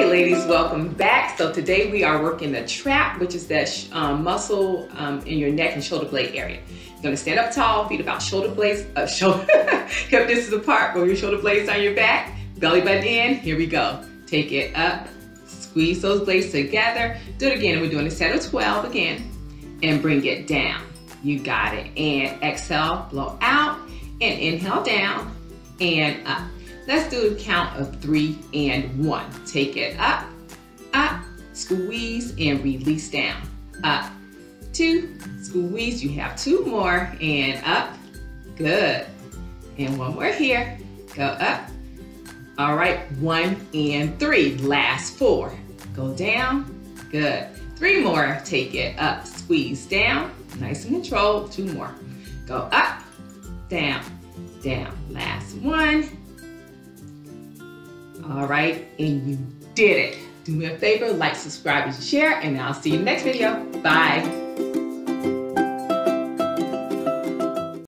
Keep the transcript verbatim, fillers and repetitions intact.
Hey ladies, welcome back. So today we are working the trap, which is that sh um, muscle um, in your neck and shoulder blade area. You're gonna stand up tall, feet about shoulder blades, uh, shoulder, hip distance apart, roll your shoulder blades on your back, belly button in, here we go. Take it up, squeeze those blades together, do it again. We're doing a set of twelve again, and bring it down. You got it, and exhale, blow out, and inhale down, and up. Let's do a count of three and one. Take it up, up, squeeze, and release down. Up, two, squeeze. You have two more, and up, good. And one more here, go up. All right, one and three, last four. Go down, good. Three more, take it up, squeeze down, nice and controlled, two more. Go up, down, down, last one. All right, and you did it. Do me a favor, like, subscribe, and share, and I'll see you in the next video. Bye.